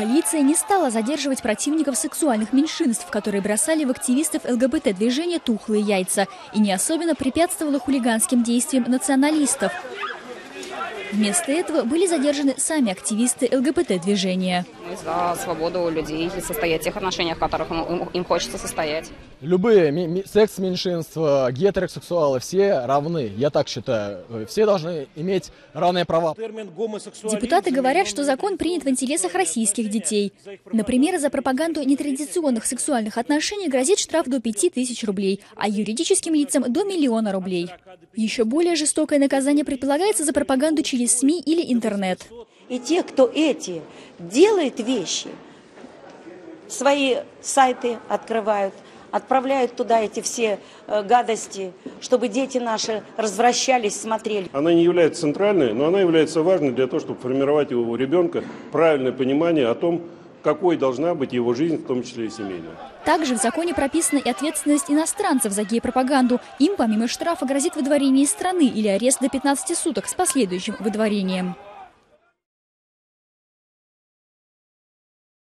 Полиция не стала задерживать противников сексуальных меньшинств, которые бросали в активистов ЛГБТ-движения тухлые яйца, и не особенно препятствовала хулиганским действиям националистов. Вместо этого были задержаны сами активисты ЛГБТ-движения. Мы за свободу людей и состоять в тех отношениях, в которых им хочется состоять. Любые секс-меньшинства, гетеросексуалы, все равны, я так считаю. Все должны иметь равные права. Депутаты говорят, что закон принят в интересах российских детей. Например, за пропаганду нетрадиционных сексуальных отношений грозит штраф до 5000 рублей, а юридическим лицам до 1 000 000 рублей. Еще более жестокое наказание предполагается за пропаганду через СМИ или интернет. И те, кто эти делает вещи, свои сайты открывают, отправляют туда эти все гадости, чтобы дети наши развращались, смотрели. Она не является центральной, но она является важной для того, чтобы формировать у ребенка правильное понимание о том, какой должна быть его жизнь, в том числе и семейная. Также в законе прописана и ответственность иностранцев за гей-пропаганду. Им помимо штрафа грозит выдворение из страны или арест до 15 суток с последующим выдворением.